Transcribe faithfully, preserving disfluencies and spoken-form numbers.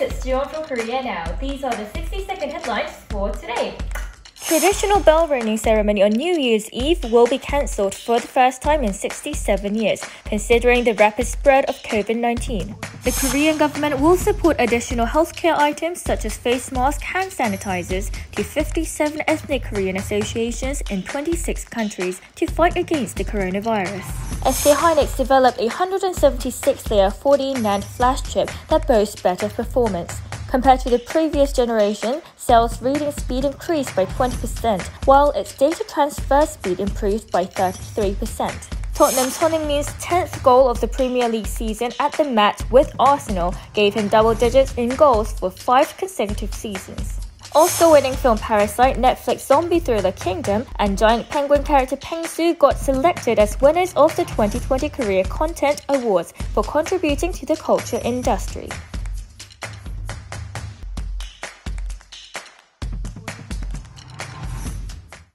guys, it's Joan from Korea Now. These are the sixty second headlines for today. Traditional bell ringing ceremony on New Year's Eve will be cancelled for the first time in sixty-seven years, considering the rapid spread of COVID nineteen. The Korean government will support additional healthcare items such as face masks, hand sanitizers to fifty-seven ethnic Korean associations in twenty-six countries to fight against the coronavirus. S K Hynix developed a one hundred seventy-six layer four D NAND flash chip that boasts better performance. Compared to the previous generation, Cell's reading speed increased by twenty percent, while its data transfer speed improved by thirty-three percent. Tottenham's Heung-min's tenth goal of the Premier League season at the match with Arsenal gave him double digits in goals for five consecutive seasons. Oscar-winning film Parasite, Netflix zombie thriller Kingdom, and giant penguin character Peng Su got selected as winners of the twenty twenty Korea Content Awards for contributing to the culture industry.